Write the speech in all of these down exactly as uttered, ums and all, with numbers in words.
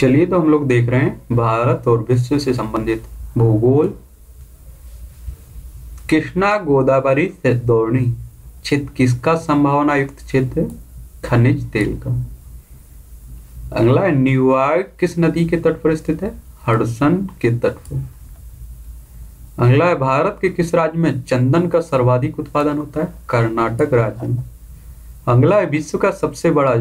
चलिए तो हम लोग देख रहे हैं भारत और विश्व से संबंधित भूगोल। कृष्णा गोदावरी से दौड़नी क्षेत्र किसका संभावना युक्त क्षेत्र? खनिज तेल का। अगला, न्यूयॉर्क किस नदी के तट पर स्थित है? हडसन के तट पर। अगला है, भारत के किस राज्य में चंदन का सर्वाधिक उत्पादन होता है? कर्नाटक राज्य में। अगला है, विश्व का सबसे बड़ा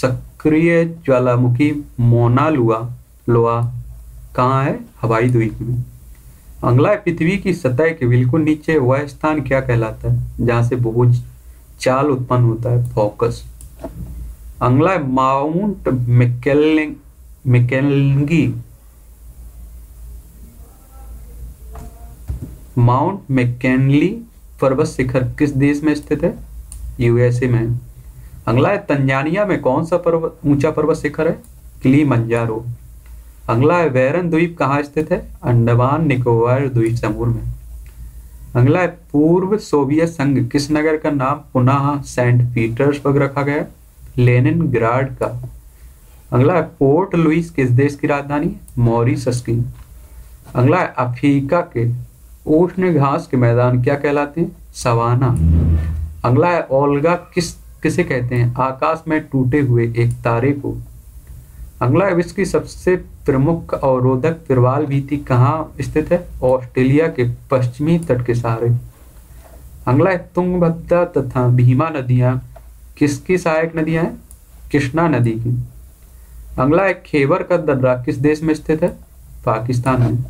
सक्रिय ज्वालामुखी मोनालुआ लोआ कहाँ है? हवाई द्वीप में। अगला है, पृथ्वी की सतह के बिल्कुल नीचे वह स्थान क्या कहलाता है जहाँ से बहुत चाल उत्पन्न होता है? फोकस। अगला है, माउंट मैकेलिंग मैकेंगी माउंट मैकेंली पर्वत शिखर किस देश में स्थित है? यूएसए में। अगला है, तंजानिया में कौन सा पर्वत ऊंचा पर्वत शिखर है? किलिमंजारो। अगला है, बैरन द्वीप कहाँ स्थित है? अंडमान निकोबार द्वीप समूह में। अगला है, पूर्व सोवियत संघ किस नगर का नाम पुनः सेंट पीटर्सबर्ग रखा गया? लेनिनग्राद का। अगला है, पोर्ट लुइस किस देश की राजधानी? मॉरीशस की। अगला है, अफ्रीका के उष्ण घास के मैदान क्या कहलाते हैं? सवाना। अगला है, ओल्गा किस किसे कहते हैं? आकाश में टूटे हुए एक तारे को। अगला है, विश्व की सबसे प्रमुख अवरोधक प्रवाल भीति कहाँ स्थित है? ऑस्ट्रेलिया के पश्चिमी तट के सहारे। अगला है, तुंगभद्रा तथा भीमा नदियाँ किसकी सहायक नदियाँ हैं? कृष्णा नदी की। अगला है, खेवर का दर्रा किस देश में स्थित है? पाकिस्तान में।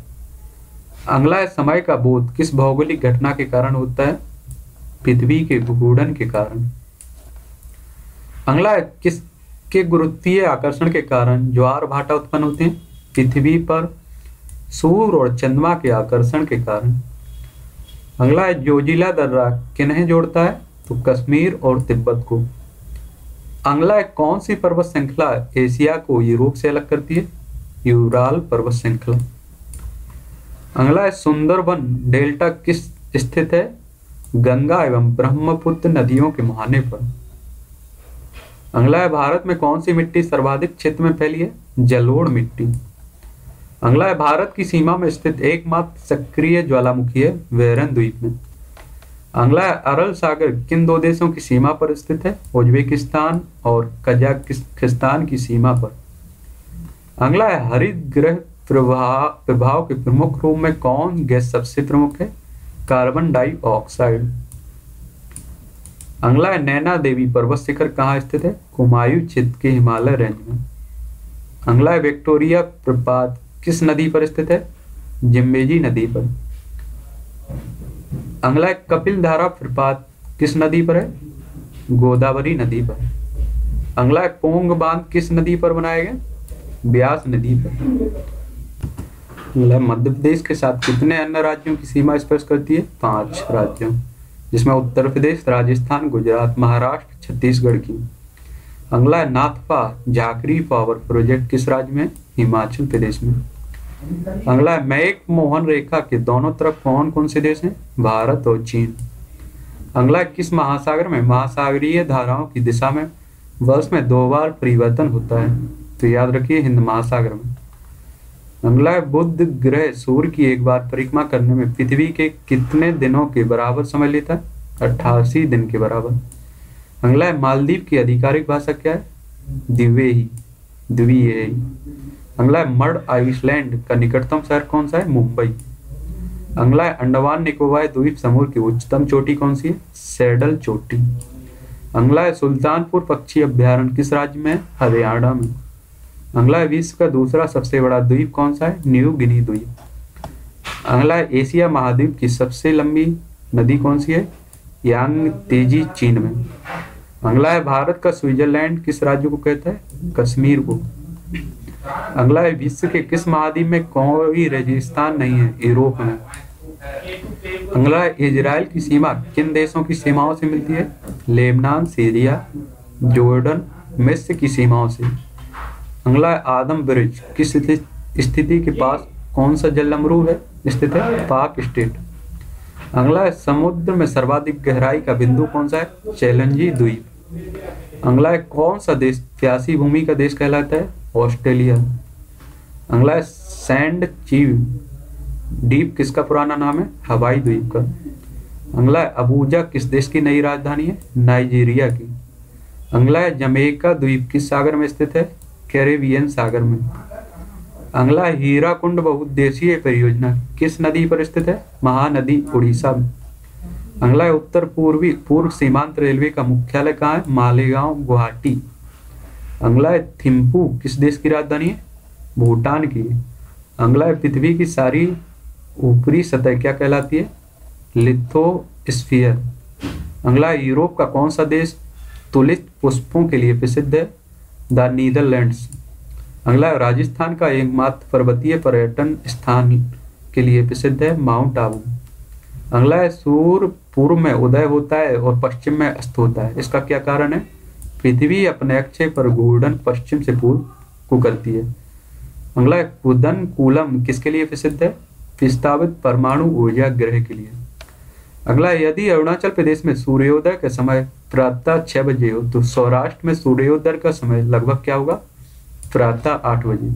अगला है, समय का बोध किस भौगोलिक घटना के कारण होता है? पृथ्वी के भूगुड़न के कारण। अगला है, किसके गुरुत्वीय आकर्षण के कारण ज्वार भाटा उत्पन्न होते हैं? पृथ्वी पर सूर्य और चंद्रमा के आकर्षण के कारण। अगला है, जोजिला दर्रा किन्हें जोड़ता है? तो कश्मीर और तिब्बत को। अगला है, कौन सी पर्वत श्रृंखला एशिया को यूरोप से अलग करती है? यूराल पर्वत श्रृंखला। अगला है, सुंदर वन डेल्टा किस स्थित है? गंगा एवं ब्रह्मपुत्र नदियों के मुहाने पर। अगला है, भारत में कौन सी मिट्टी सर्वाधिक क्षेत्र में फैली है? जलोढ़ मिट्टी। अगला है, भारत की सीमा में स्थित एकमात्र सक्रिय ज्वालामुखी है? बैरन द्वीप में। अगला है, अरल सागर किन दो देशों की सीमा पर स्थित है? उजबेकिस्तान और कजाकिस्तान की सीमा पर। अगला है, हरित ग्रह प्रभाव प्रभाव के प्रमुख रूप में कौन गैस सबसे प्रमुख है? Carbon dioxide. अगला है, नैना देवी पर्वत शिखर कहाँ स्थित है? कुमायूं क्षेत्र के हिमालय रेंज में। अगला है, विक्टोरिया प्रपात किस नदी पर स्थित है? जिम्बेजी नदी पर। अगला है, कपिलधारा प्रपात किस नदी पर है? गोदावरी नदी पर। अगला है, पोंग बांध किस नदी पर बनाया गया? ब्यास नदी पर। मध्य प्रदेश के साथ कितने अन्य राज्यों की सीमा स्पर्श करती है? पांच राज्यों, जिसमें उत्तर प्रदेश, राजस्थान, गुजरात, महाराष्ट्र, छत्तीसगढ़ की। अगला है, नाथपा झाकरी पावर प्रोजेक्ट किस राज्य में? हिमाचल प्रदेश में। अगला है, मैक मोहन रेखा के दोनों तरफ कौन कौन से देश हैं? भारत और चीन। अगला है, किस महासागर में महासागरीय धाराओं की दिशा में वर्ष में दो बार परिवर्तन होता है? तो याद रखिए, हिंद महासागर में। अगला है, बुध ग्रह सूर्य की एक बार परिक्रमा करने में पृथ्वी के कितने दिनों के बराबर समय लेता है? अट्ठासी दिन के बराबर। अगला है, मालदीव की आधिकारिक भाषा क्या है? दिवेही दिवेही। अगला है, मड आइसलैंड का निकटतम शहर कौन सा है? मुंबई। अगला है, अंडमान निकोबार द्वीप समूह की उच्चतम चोटी कौन सी है? सैडल चोटी। अगला है, सुल्तानपुर पक्षी अभ्यारण्य किस राज्य में है? हरियाणा में। अगला है, विश्व का दूसरा सबसे बड़ा द्वीप कौन सा है? न्यू गिनी द्वीप। अगला है, एशिया महाद्वीप की सबसे लंबी नदी कौन सी है? यांग तेजी, चीन में। अगला है, भारत का स्विट्जरलैंड किस राज्य को कहता है? कश्मीर को। अगला है, विश्व के किस महाद्वीप में कोई रेगिस्तान नहीं है? यूरोप में। अगला है, इजराइल की सीमा किन देशों की सीमाओं से मिलती है? लेबनान, सीरिया, जॉर्डन, मिस्र की सीमाओं से। अगला है, आदम ब्रिज किस स्थिति के पास कौन सा जलमरू है स्थित है? पाक स्टेट। अगला है, समुद्र में सर्वाधिक गहराई का बिंदु कौन सा है? चेलंजी द्वीप। अगला है, कौन सा देश प्यासी भूमि का देश कहलाता है? ऑस्ट्रेलिया। अगला है सैंड चीव द्वीप, किसका पुराना नाम है? हवाई द्वीप का। अगला है अबूजा किस देश की नई राजधानी है? नाइजीरिया की। अगला है जमैका द्वीप किस सागर में स्थित है? कैरेबियन सागर में। अगला है हीराकुंड बहुउद्देशीय परियोजना किस नदी पर स्थित है? महानदी, उड़ीसा में। अगला है उत्तर पूर्वी पूर्व सीमांत रेलवे का मुख्यालय कहाँ है? मालेगांव, गुवाहाटी। अगला है थिम्पू किस देश की राजधानी है? भूटान की। अगला है पृथ्वी की सारी ऊपरी सतह क्या कहलाती है? लिथोस्फीयर। अगला है यूरोप का कौन सा देश तुलित पुष्पों के लिए प्रसिद्ध है? The Netherlands. अगला है राजस्थान का एकमात्र पर्वतीय पर्यटन स्थान के लिए प्रसिद्ध है? माउंट आबू। अगला है सूर्य पूर्व में उदय होता है और पश्चिम में अस्त होता है, इसका क्या कारण है? पृथ्वी अपने अक्षय पर घूर्णन पश्चिम से पूर्व को करती है। अगला है कुदन कूलम किसके लिए प्रसिद्ध है? प्रस्तावित परमाणु ऊर्जा गृह के लिए। अगला है यदि अरुणाचल प्रदेश में सूर्योदय का समय प्रातः छह बजे हो तो सौराष्ट्र में सूर्योदय का समय लगभग क्या होगा? प्रातः आठ बजे।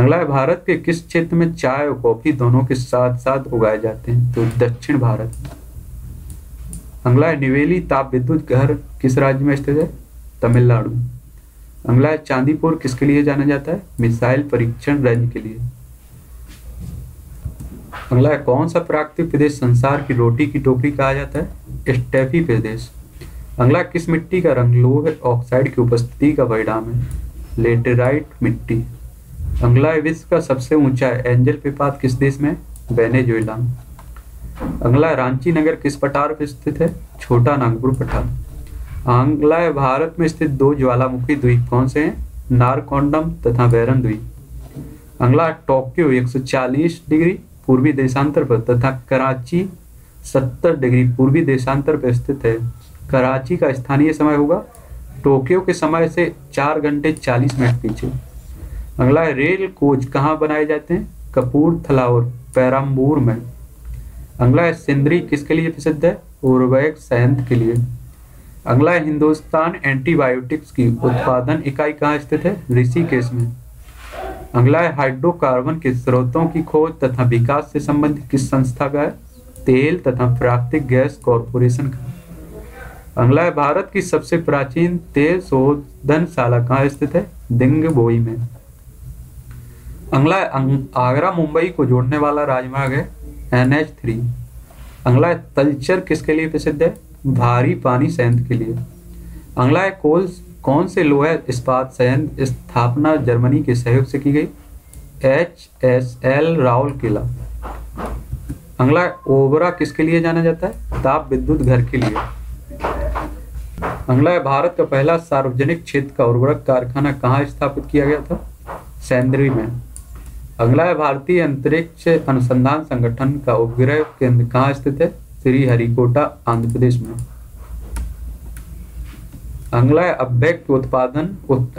अगला है भारत के किस क्षेत्र में चाय और कॉफी दोनों के साथ साथ उगाए जाते हैं? तो दक्षिण भारत। अगला है निवेली ताप विद्युत घर किस राज्य में स्थित है? तमिलनाडु। अगला है चांदीपुर किसके लिए जाना जाता है? मिसाइल परीक्षण रैली के लिए। अगला है कौन सा प्राकृतिक प्रदेश संसार की रोटी की टोकरी कहा जाता है? स्टेफी प्रदेश। अगला किस मिट्टी का रंग लोह ऑक्साइड की उपस्थिति का परिणाम है? लेटेराइट मिट्टी। अगला है विश्व का सबसे ऊंचा एंजल प्रपात किस देश में? वेनेजुएला। अगला है रांची नगर किस पठार पर स्थित है? छोटा नागपुर पठार। अगला है भारत में स्थित दो ज्वालामुखी द्वीप कौन से हैं? नारकोंडम तथा बैरन द्वीप। अगला टोक्यो एक सौ चालीस डिग्री पूर्वी देशांतर पर तथा कराची सत्तर डिग्री पूर्वी देशांतर पर स्थित है। कराची का स्थानीय समय होगा टोक्यो के समय से चार घंटे चालीस मिनट पीछे। अगला है रेल कोच कहाँ बनाए जाते हैं? कपूरथला और पैराम्बूर में। अगला है सिंदरी किसके लिए प्रसिद्ध है? उर्वरक संयंत्र के लिए। अगला है हिंदुस्तान एंटीबायोटिक्स की उत्पादन इकाई कहाँ स्थित है? ऋषिकेश में। अगला है हाइड्रोकार्बन के स्रोतों की खोज तथा विकास से संबंधित किस संस्था का है? तेल तथा प्राकृतिक गैस कॉरपोरेशन का। अगला है भारत की सबसे प्राचीन तेल शोधनशाला कहाँ स्थित है? दिंगबोई में। अगला है आगरा मुंबई को जोड़ने वाला राजमार्ग है एन एच थ्री। अगला है तलचर किसके लिए प्रसिद्ध है? भारी पानी संयंत्र के लिए। अगला है कोल कौन से लोहा इस्पात संयंत्र स्थापना जर्मनी के सहयोग से की गई? एच एस एल राउल किला। अगला है ओबरा किसके लिए जाना जाता है? ताप विद्युत घर के लिए। अगला है भारत का पहला सार्वजनिक क्षेत्र का उर्वरक कारखाना कहाँ स्थापित किया गया था? सेंद्री में। अगला है भारतीय अंतरिक्ष अनुसंधान संगठन का उपग्रह केंद्र कहाँ स्थित है? श्रीहरिकोटा, आंध्र प्रदेश में। अगला है अभ्यक उत्पादन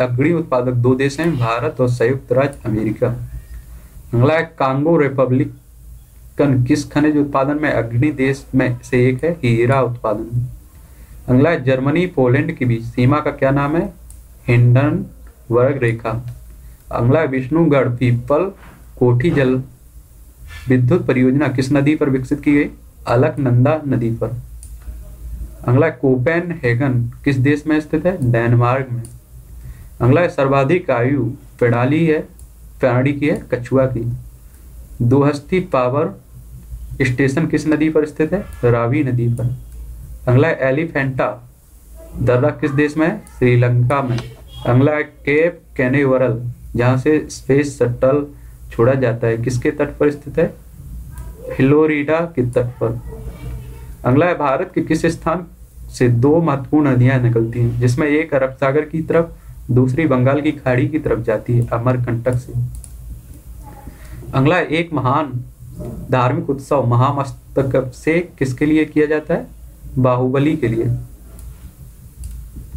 अग्रणी उत्पादक दो देश हैं, भारत और संयुक्त राज्य अमेरिका। अगला है कांगो रिपब्लिकन किस खनिज उत्पादन में अग्रणी देश में से एक है? हीरा उत्पादन। अगला है जर्मनी पोलैंड के बीच सीमा का क्या नाम है? हिंडनबर्ग रेखा। अगला है विष्णुगढ़ पीपल कोठी जल विद्युत परियोजना किस नदी पर विकसित की गई? अलकनंदा नदी पर। अगला है कोपेनहेगन किस देश में स्थित है? डेनमार्क में। अगला है सर्वाधिक आयु प्रणाली है प्रणाली की है कछुआ की। दोहस्ती पावर स्टेशन किस नदी पर स्थित है? रावी नदी पर। अगला है एलिफेंटा दर्रा किस देश में है? श्रीलंका में। अगला है केप कैनेवरल जहाँ से स्पेस शटल छोड़ा जाता है किसके तट पर स्थित है? फ्लोरिडा के तट पर। अगला है भारत के किस स्थान से दो महत्वपूर्ण नदियां निकलती हैं जिसमें एक अरब सागर की तरफ दूसरी बंगाल की खाड़ी की तरफ जाती है अमरकंटक से। अगला है एक महान धार्मिक उत्सव महामस्तक से किसके लिए किया जाता है? बाहुबली के लिए।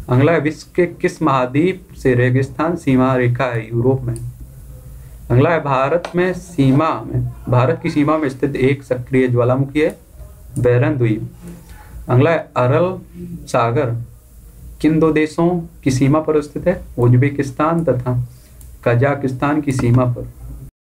अगला है विश्व के किस महाद्वीप से रेगिस्तान सीमा रेखा है? यूरोप में। अगला है भारत में सीमा में भारत की सीमा में स्थित एक सक्रिय ज्वालामुखी है? बैरन द्वीप। अगला है अरल सागर किन दो देशों की सीमा पर स्थित है? उजबेकिस्तान तथा कजाकिस्तान की सीमा पर।